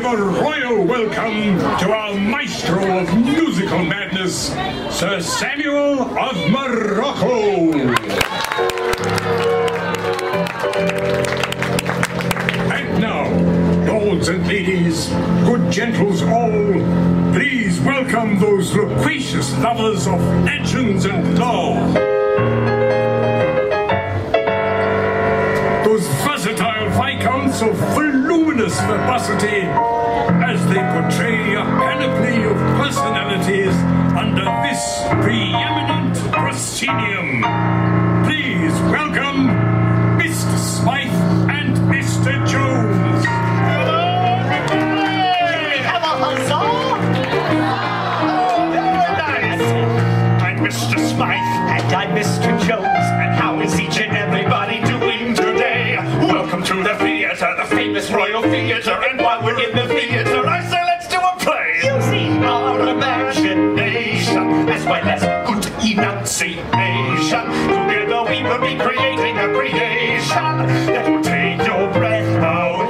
give a royal welcome to our maestro of musical madness, Sir Samuel of Morocco. And now, lords and ladies, good gentles all, please welcome those loquacious lovers of legends and lore. Versatile viscounts of voluminous verbosity as they portray a panoply of personalities under this preeminent proscenium. Please welcome Mr. Smythe and Mr. Jones. Hello, everybody! Have a huzzah! Oh, very nice! I'm Mr. Smythe and I'm Mr. Jones, and how is each and everybody doing today? Welcome to the theatre, the famous Royal Theatre, and while we're in the theatre, I say let's do a play using our imagination as well as good enunciation. Together we will be creating a creation that will take your breath away.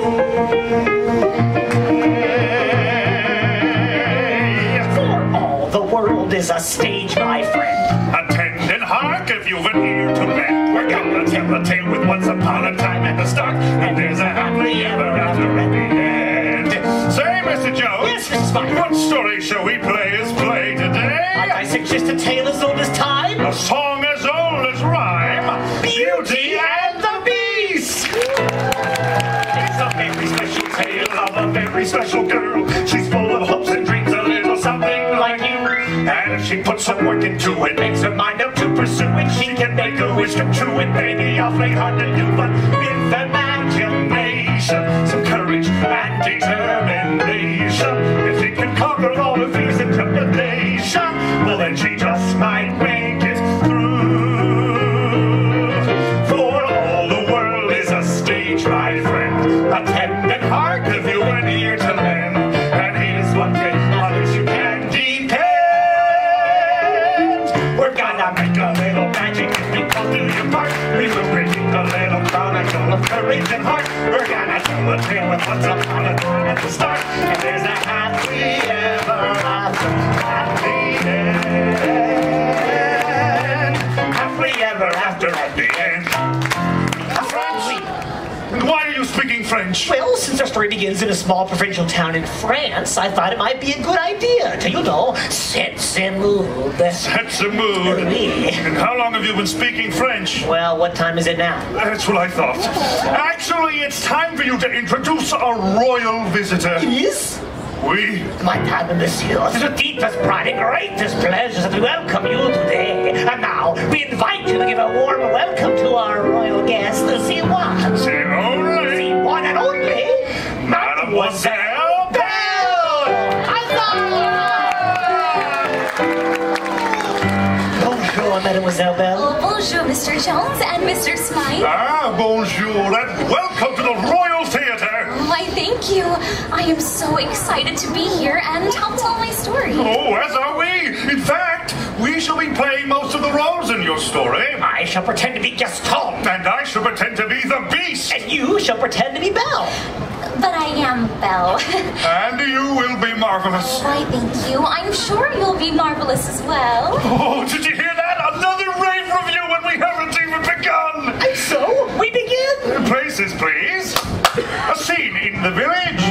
For all the world is a stage, my friend. Attend and hark if you've an ear to lend. We're gonna tell the tale with once upon a time at the start, and there's a happily ever after at the end. Say, Mr. Jones, yes, what story shall we play today? I suggest a tale as old as time, a song as old as rhyme, Beauty and the Beast! It's a very special tale of a very special girl. She's full of hopes and dreams, a little something like you. And if she puts some work into it, makes her mind up to pursue it, she can make her wish come true. It may be awfully hard to do, but with imagination, some courage and determination, if she can conquer all of these intimidations, well then she just might make it through. For all the world is a stage, my friend. Attend and hark if you were near to lend. And here's one thing others you can depend. We're gonna make a little magic if you come to your part. We will bring you a little chronicle of courage and heart. We're gonna tell a tale with what's upon a time at the start. And there's a happy ever after at the end. Happily ever after at the end. French? Why are you speaking French? Well, since our story begins in a small provincial town in France, I thought it might be a good idea to, you know, set the mood. Set the mood? And how long have you been speaking French? Well, what time is it now? That's what I thought. Actually, it's time for you to introduce a royal visitor. Yes? Oui? Madame, Monsieur, it's the deepest pride and greatest pleasure to welcome you today. And now, we invite you to give a warm welcome to our royal guest, the one. C'est only. The one and only Mademoiselle Belle! Hello! Bonjour, Mademoiselle Belle. Oh, bonjour, Mr. Jones and Mr. Smythe. Ah, bonjour, and welcome to the Royal Theatre. Why, thank you. I am so excited to be here and help tell my story. Oh, as are we. In fact, we shall be playing most of the roles in your story. I shall pretend to be Gaston. And I shall pretend to be the Beast. And you shall pretend to be Belle. But I am Belle. And you will be marvelous. Why, thank you. I'm sure you'll be marvelous as well. Oh, did you hear that? Another rave review when we haven't even begun. And so, we begin. Places, please. A scene in the village.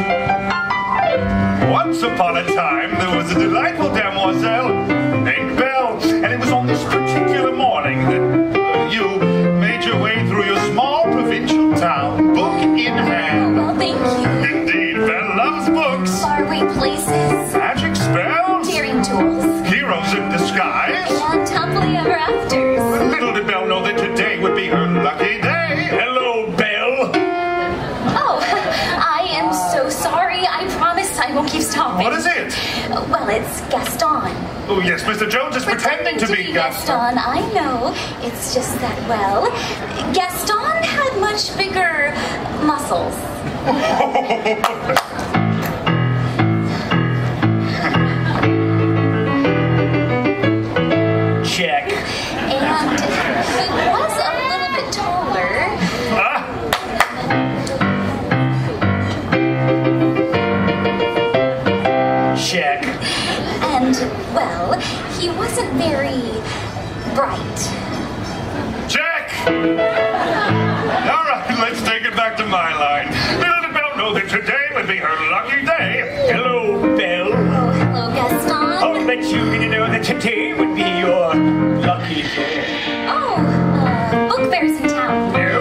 Once upon a time, there was a delightful demoiselle named Belle. And it was on this particular morning that you made your way through your small provincial town, book in hand. Oh, well, thank you. Indeed, Belle loves books. Faraway places. Magic spells. Daring tools. Heroes in disguise. And happily ever afters. Little did Belle know that today would be her lucky day. Hello, Belle. Oh, I am so sorry. I promise I won't keep stopping. What is it? Well, it's Gaston. Oh, yes, Mr. Jones is pretending to be Gaston. I know. It's just that, well, Gaston had much bigger muscles. Check. And he was a little bit taller. Ah. he wasn't very bright. Check! All right, let's take it back to my line. Little did Belle know that today would be her lucky day. Hello, Belle. Oh, hello, Gaston. I would like you to know that today would be your lucky day. Oh, Book Bear's in town. No.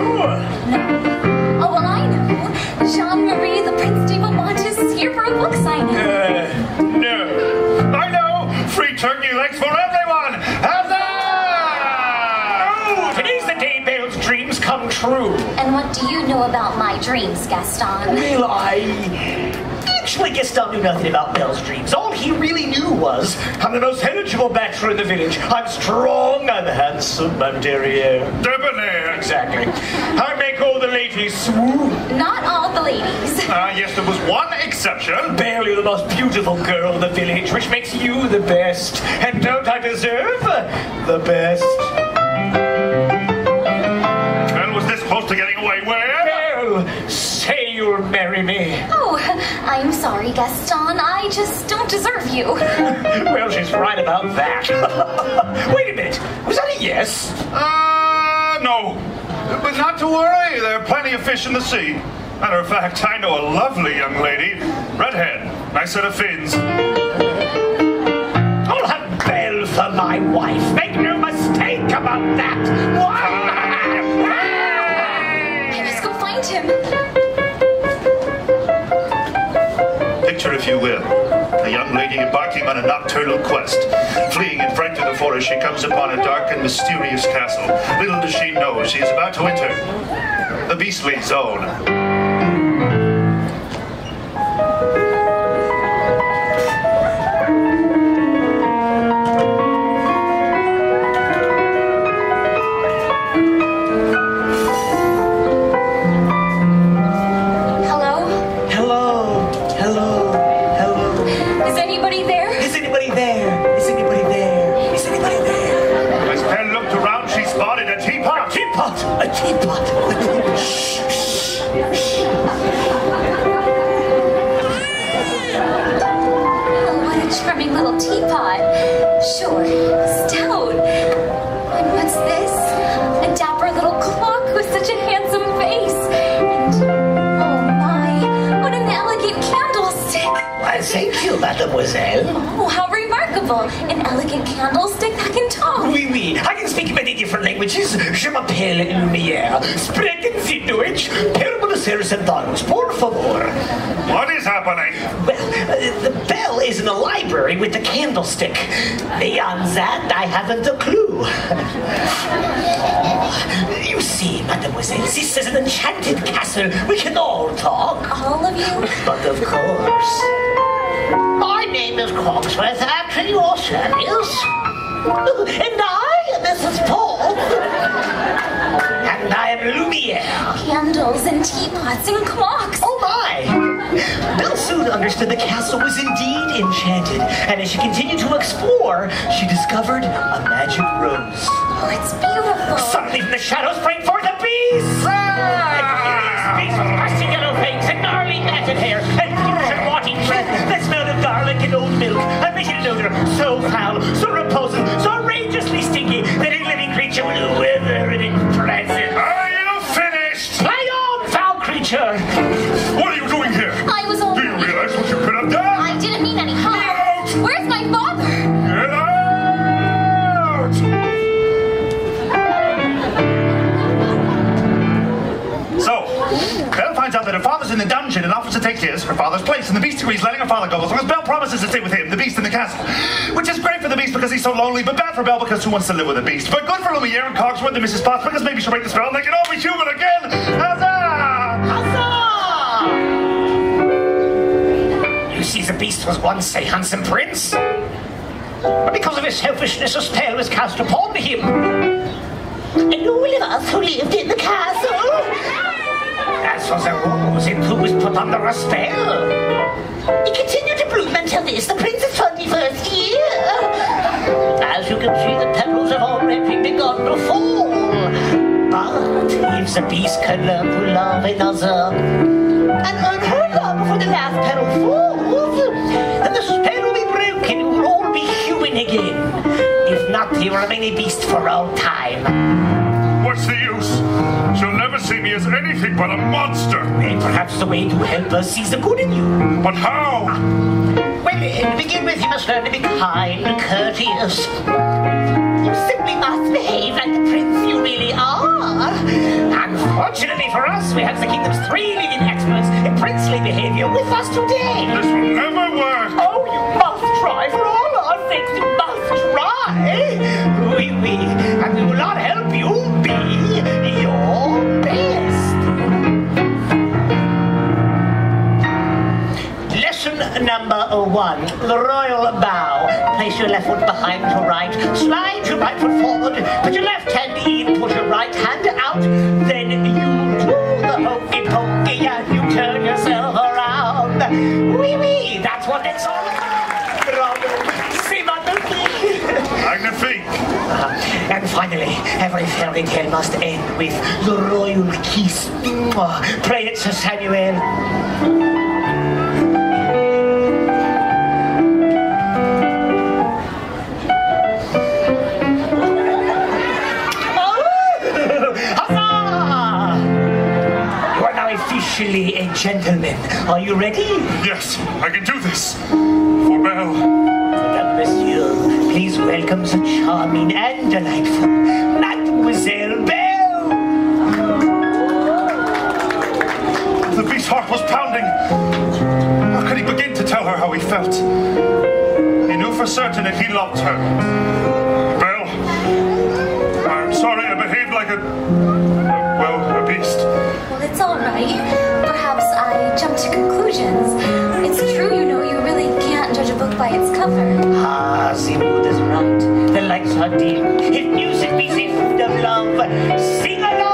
Oh, well, I know. Jean-Marie the Prince de Beaumont is here for a book signing. No. I know. Free turkey legs for everyone. Have that! Oh, today's the day Belle's dreams come true. And what do you know about my dreams, Gaston? Well, Actually, Gaston knew nothing about Belle's dreams. All he really knew was, I'm the most eligible bachelor in the village. I'm strong, I'm handsome, I'm derriere. Debonair. Exactly. I make all the ladies swoon. Not all the ladies. Yes, there was one exception. Belle, the most beautiful girl in the village, which makes you the best. And don't I deserve the best? Belle was this close to getting away. Where? Belle, say you'll marry me. Oh, I'm sorry, Gaston. I just don't deserve you. Well, she's right about that. Wait a minute. Was that a yes? No. But not to worry. There are plenty of fish in the sea. Matter of fact, I know a lovely young lady. Redhead. Nice set of fins. I'll have Belle for my wife. Make no mistake about that. What? I must go find him. Picture, if you will, a young lady embarking on a nocturnal quest. Fleeing in fright through the forest, she comes upon a dark and mysterious castle. Little does she know she is about to enter the beastly zone. Mademoiselle. Oh, how remarkable. An elegant candlestick that can talk. Oui, oui. I can speak many different languages. Je m'appelle Lumière. Sprechen Sie Deutsch. Permanecer sentados, por favor. What is happening? Well, the bell is in the library with the candlestick. Beyond that, I haven't a clue. You see, Mademoiselle, this is an enchanted castle. We can all talk. All of you? But of course. My name is Cogsworth, I'm to your service. And I am Mrs. Potts. And I am Lumiere. Candles and teapots and clocks. Oh my! Belle soon understood the castle was indeed enchanted, and as she continued to explore, she discovered a magic rose. Oh, it's beautiful. Suddenly from the shadows sprang forth a beast! Ah! And here is beast with rusty yellow fangs and gnarly matted hair, and future rotting breath. Garlic and old milk, a an odor so foul, so repulsive, so outrageously stinky that a living creature will wither in its presence. Are you finished? Play on, foul creature! What are you doing here? I was all. Do you realize what you could have done? I didn't mean any harm. Get out! Where's my father? Get out! So, Belle finds out that her father's in the dungeon and offers to take his, her father's place, and the beast agrees, letting her father go as long as Belle promises to stay with him, the beast in the castle. Which is great for the beast because he's so lonely, but bad for Belle because who wants to live with a beast? But good for Lumiere and Cogsworth and Mrs. Potts because maybe she'll break the spell and they can all be human again! Huzzah! Huzzah! You see, the beast was once a handsome prince, but because of his selfishness, a spell was cast upon him. And all of us who lived in the castle... As was a rose, it was put under a spell. It continued to bloom until the prince's 21st year. As you can see, the petals have already begun to fall. But if the beast can learn to love another and earn her love before the last petal falls, then the spell will be broken. We will all be human again. him. If not, he will remain a beast for all time. What's the use? She'll never see me as anything but a monster. And perhaps the way to help us sees the good in you. But how? Well, to begin with, you must learn to be kind and courteous. You simply must behave like the prince you really are. Unfortunately for us, we have the kingdom's 3 leading experts in princely behavior with us today. This will never work. Oh, you must try. For all our sakes, you must try. Oui, and we will not help you be your best. Lesson number 1, the royal bow. Place your left foot behind your right. Slide your right foot forward. Put your left hand in. Put your right hand out. Then you do the hokey-pokey and you turn yourself around. Oui, that's what it's all about. Bravo. C'est magnifique. Magnifique. And finally, every fairy tale must end with the royal kiss. Pray it, Sir Samuel. Officially a gentleman. Are you ready? Yes, I can do this. For Belle. Madame, Monsieur, please welcome the charming and delightful Mademoiselle Belle. The Beast's heart was pounding. How could he begin to tell her how he felt? He knew for certain that he loved her. Belle, I'm sorry I behaved like a beast. It's all right. Perhaps I jumped to conclusions. It's true, you know, you really can't judge a book by its cover. Ah, the mood is right. The lights are dim. If music be the food of love, sing along!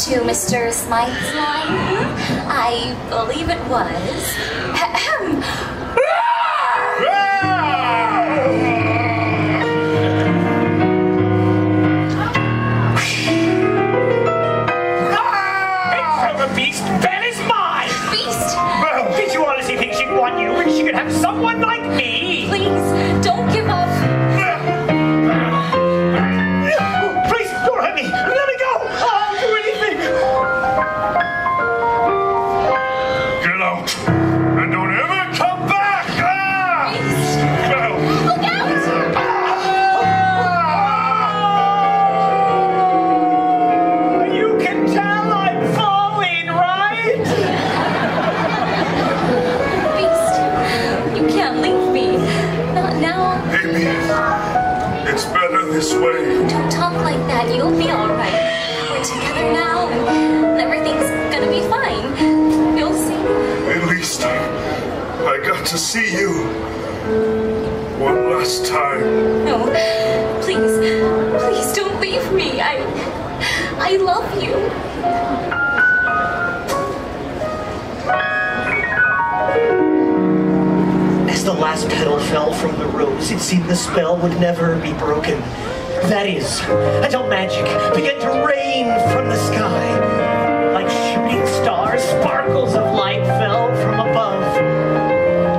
To Mr. Smythe's line? I believe it was. Ahem. And so the Beast, Belle is mine! Beast! Well, did you honestly think she'd want you when she could have someone like me? Please, don't give up. To see you one last time. No, please don't leave me. I love you. last petal fell from the rose, it seemed the spell would never be broken. That is, until magic began to rain from the sky. Like shooting stars, sparkles of light fell from above,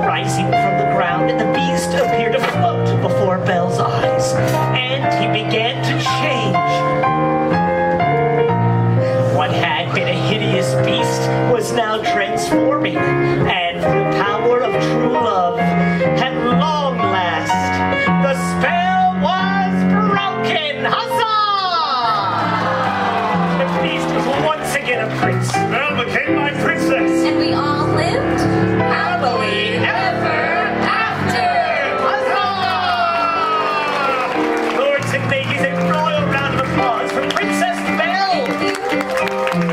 rising from the ground, and the beast appeared afloat before Belle's eyes, and he began to change. What had been a hideous beast was now transforming, and through the power of true love, at long last, the spell was broken! Huzzah! The beast was once again a prince. Belle became my princess. And we all lived happily ever after! Huzzah! Lords and ladies, a royal round of applause for Princess Belle! And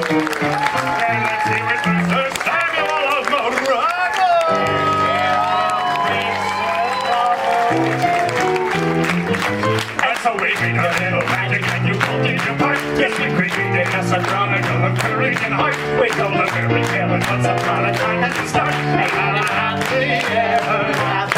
let's hear it for Sir Samuel of Morocco! And so we made a little magic and you pulled it apart. Yes, we created a astronomical occurring in heart. We told a fairy tale and once upon a time at the start. And happily ever after.